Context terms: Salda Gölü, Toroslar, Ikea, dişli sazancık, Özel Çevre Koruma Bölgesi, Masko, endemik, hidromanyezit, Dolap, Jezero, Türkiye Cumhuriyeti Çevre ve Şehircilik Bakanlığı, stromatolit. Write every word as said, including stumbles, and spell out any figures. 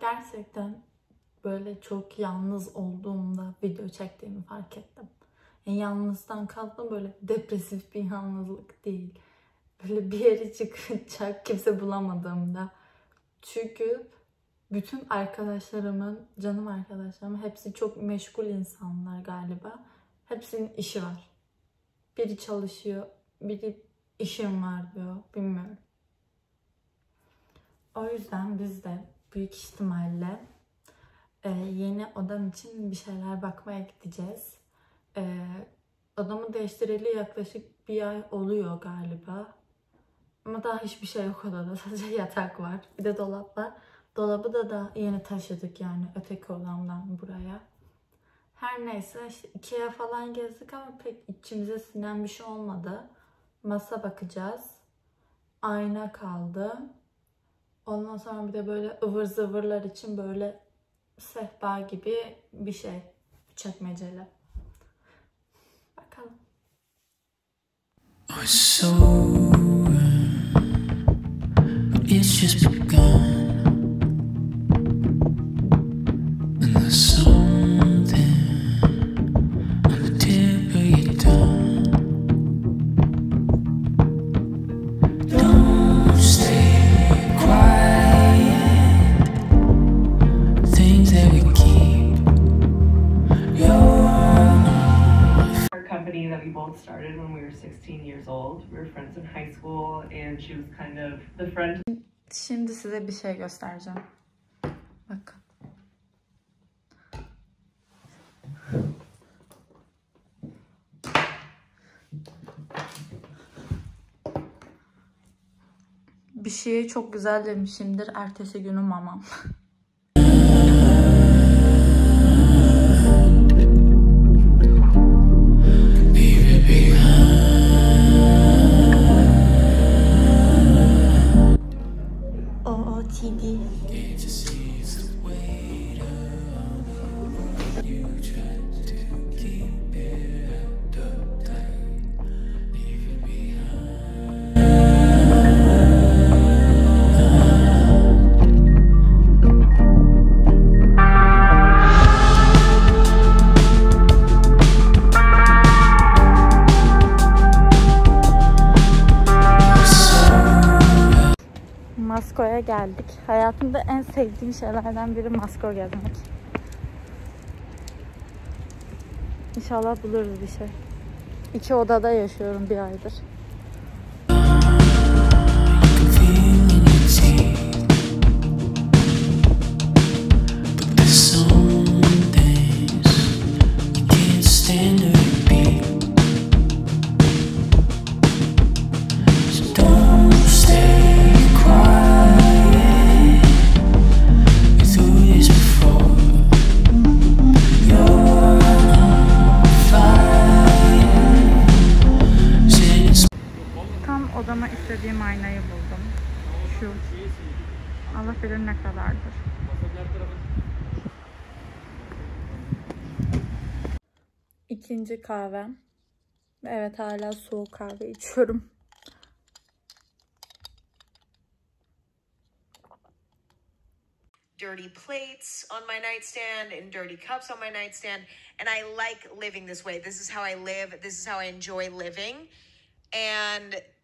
Gerçekten böyle çok yalnız olduğumda video çektiğimi fark ettim. Yani yalnızdan kalktım, böyle depresif bir yalnızlık değil. Böyle bir yere çıkacak kimse bulamadığımda. Çünkü bütün arkadaşlarımın, canım arkadaşlarım, hepsi çok meşgul insanlar galiba. Hepsinin işi var. Biri çalışıyor, biri işim var diyor, bilmiyorum. O yüzden biz de büyük ihtimalle e, yeni odam için bir şeyler bakmaya gideceğiz. E, odamı değiştireli yaklaşık bir ay oluyor galiba. Ama daha hiçbir şey yok odada. Sadece yatak var. Bir de dolap var. Dolabı da daha yeni taşıdık, yani öteki odamdan buraya. Her neyse işte Ikea falan gezdik ama pek içimize sinen bir şey olmadı. Masa bakacağız. Ayna kaldı. Ondan sonra bir de böyle ıvır zıvırlar için böyle sehpa gibi bir şey, çekmeceli. Bakalım. Started when we were sixteen years old. We were friends in high school and she was kind of the friend. Şimdi size bir şey göstereceğim. Bakın. Bir şeye çok güzel demişimdir. Ertesi günü mamam. Masko'ya geldik. Hayatımda en sevdiğim şeylerden biri Masko gezmek. İnşallah buluruz bir şey. İki odada yaşıyorum bir aydır. İstediğim aynayı buldum. Şu. Allah bilir ne kadardır. İkinci kahvem. Evet, hala soğuk kahve içiyorum. Dirty plates on my nightstand and dirty cups on my nightstand and I like living this way. This is how I live. This is how I enjoy living and